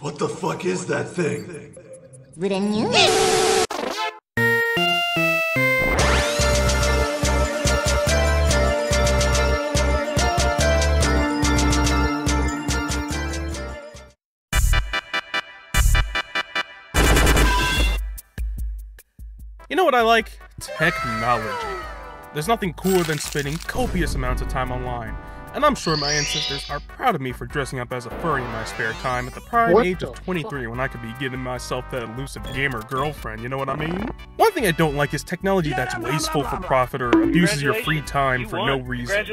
What the fuck is that thing? Wouldn't you? You know what I like? Technology. There's nothing cooler than spending copious amounts of time online, and I'm sure my ancestors are proud of me for dressing up as a furry in my spare time at the prime age of 23 when I could be giving myself that elusive gamer girlfriend, you know what I mean? One thing I don't like is technology that's wasteful for profit or abuses your free time for no reason.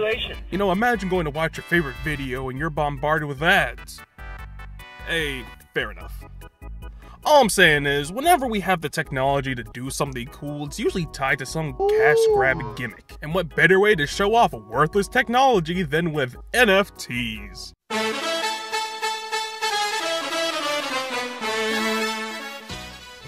You know, imagine going to watch your favorite video and you're bombarded with ads. Hey, fair enough. All I'm saying is, whenever we have the technology to do something cool, it's usually tied to some cash-grab gimmick. And what better way to show off worthless technology than with NFTs? The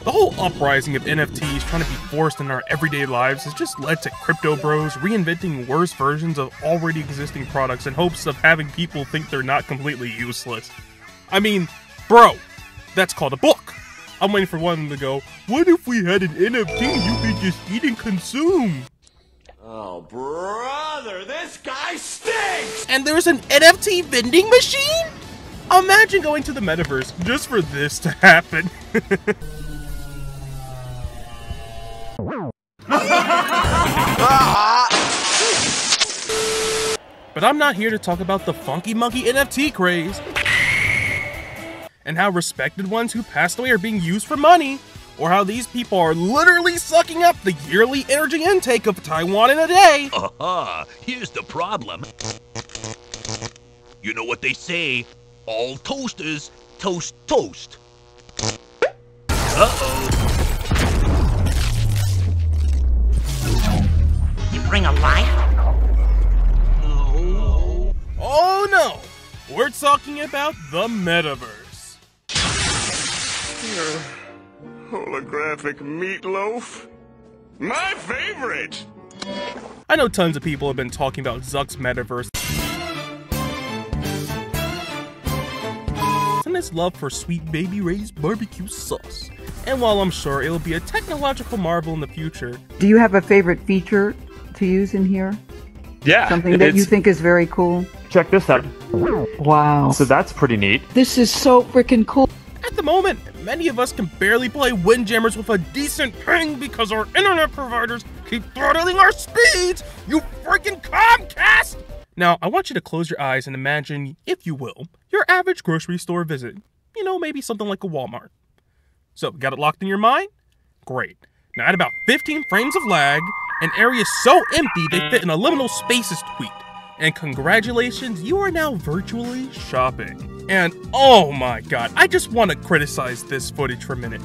whole uprising of NFTs trying to be forced in our everyday lives has just led to crypto bros reinventing worse versions of already existing products in hopes of having people think they're not completely useless. I mean, bro, that's called a book. I'm waiting for one of them to go, what if we had an NFT you could just eat and consume? Oh, brother, this guy stinks! And there's an NFT vending machine? Imagine going to the Metaverse just for this to happen. But I'm not here to talk about the Funky Monkey NFT craze, and how respected ones who passed away are being used for money, or how these people are literally sucking up the yearly energy intake of Taiwan in a day. Here's the problem. You know what they say, all toasters toast toast. You bring a life? No. Oh no, we're talking about the Metaverse. Holographic meatloaf? My favorite! I know tons of people have been talking about Zuck's Metaverse and his love for sweet baby Ray's barbecue sauce. And while I'm sure it'll be a technological marvel in the future... Do you have a favorite feature to use in here? Yeah. Something that you think is very cool? Check this out. Wow. So that's pretty neat. This is so freaking cool. At the moment, many of us can barely play Windjammers with a decent ping because our internet providers keep throttling our speeds, you freaking Comcast! Now, I want you to close your eyes and imagine, if you will, your average grocery store visit. You know, maybe something like a Walmart. So, got it locked in your mind? Great. Now, at about 15 frames of lag, an area so empty they fit in a liminal spaces tweet. And congratulations, you are now virtually shopping. And oh my god, I just want to criticize this footage for a minute.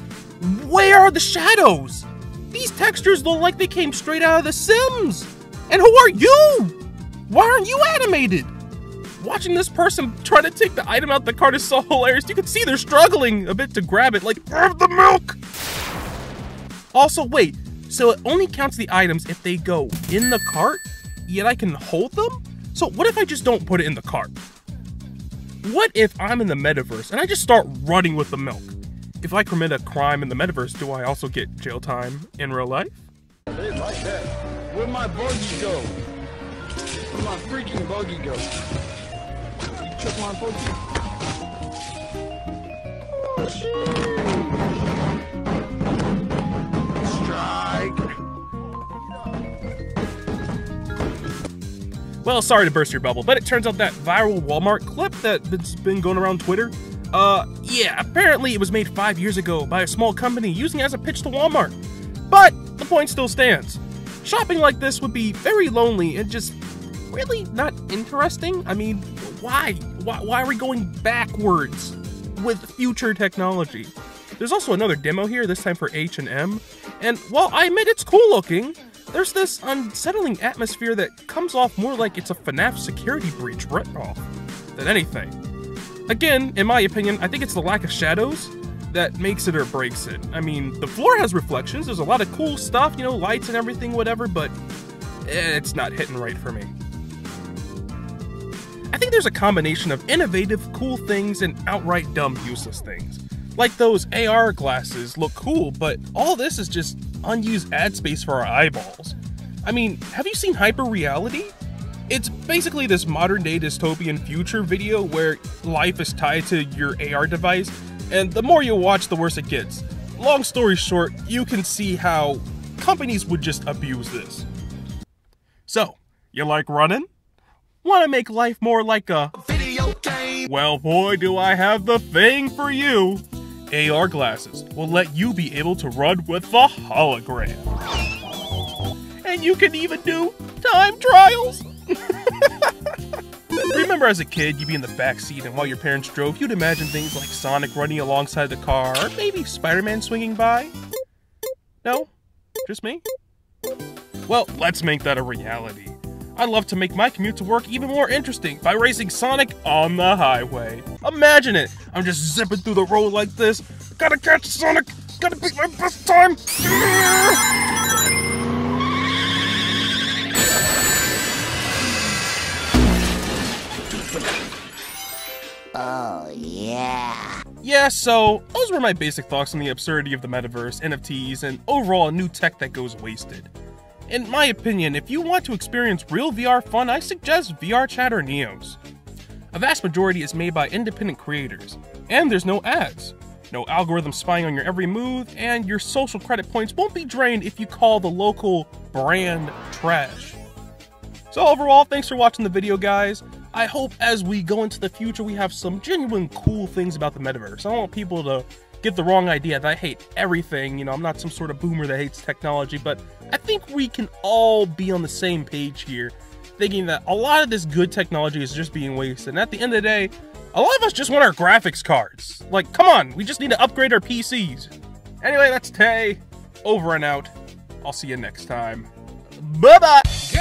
Where are the shadows? These textures look like they came straight out of The Sims. And who are you? Why aren't you animated? Watching this person try to take the item out the cart is so hilarious. You can see they're struggling a bit to grab it, like, grab the milk! Also, wait, so it only counts the items if they go in the cart, yet I can hold them? So what if I just don't put it in the cart? What if I'm in the Metaverse and I just start running with the milk? If I commit a crime in the Metaverse, do I also get jail time in real life? They like that. Where'd my buggy go? Where'd my freaking buggy go? You took my buggy. Oh, shit. Strike. Well, sorry to burst your bubble, but it turns out that viral Walmart clip that's been going around Twitter, yeah, apparently it was made 5 years ago by a small company using it as a pitch to Walmart. But the point still stands. Shopping like this would be very lonely and just really not interesting. I mean, why are we going backwards with future technology? There's also another demo here, this time for H&M, and while I admit it's cool looking, there's this unsettling atmosphere that comes off more like it's a FNAF security breach write-off than anything. Again, in my opinion, I think it's the lack of shadows that makes it or breaks it. I mean, the floor has reflections, there's a lot of cool stuff, you know, lights and everything, whatever, but it's not hitting right for me. I think there's a combination of innovative, cool things and outright dumb, useless things. Like those AR glasses look cool, but all this is just unused ad space for our eyeballs. I mean, have you seen Hyper Reality? It's basically this modern-day dystopian future video where life is tied to your AR device, and the more you watch, the worse it gets. Long story short, you can see how companies would just abuse this. So, you like running? Want to make life more like a video game? Well, boy, do I have the thing for you! AR glasses will let you be able to run with the hologram. And you can even do time trials! Remember as a kid, you'd be in the backseat and while your parents drove, you'd imagine things like Sonic running alongside the car, or maybe Spider-Man swinging by? No? Just me? Well, let's make that a reality. I'd love to make my commute to work even more interesting by racing Sonic on the highway. Imagine it! I'm just zipping through the road like this. Gotta catch Sonic! Gotta beat my best time! Oh, yeah. Yeah, so those were my basic thoughts on the absurdity of the metaverse, NFTs, and overall new tech that goes wasted. In my opinion, if you want to experience real VR fun, I suggest VRChat or Neos. A vast majority is made by independent creators, and there's no ads, no algorithm spying on your every move, and your social credit points won't be drained if you call the local brand trash. So overall, thanks for watching the video, guys. I hope as we go into the future, we have some genuine cool things about the metaverse. I don't want people to get the wrong idea that I hate everything. You know, I'm not some sort of boomer that hates technology, but I think we can all be on the same page here, thinking that a lot of this good technology is just being wasted. And at the end of the day, a lot of us just want our graphics cards. Like, come on, we just need to upgrade our PCs. Anyway, that's today. Over and out. I'll see you next time. Bye-bye.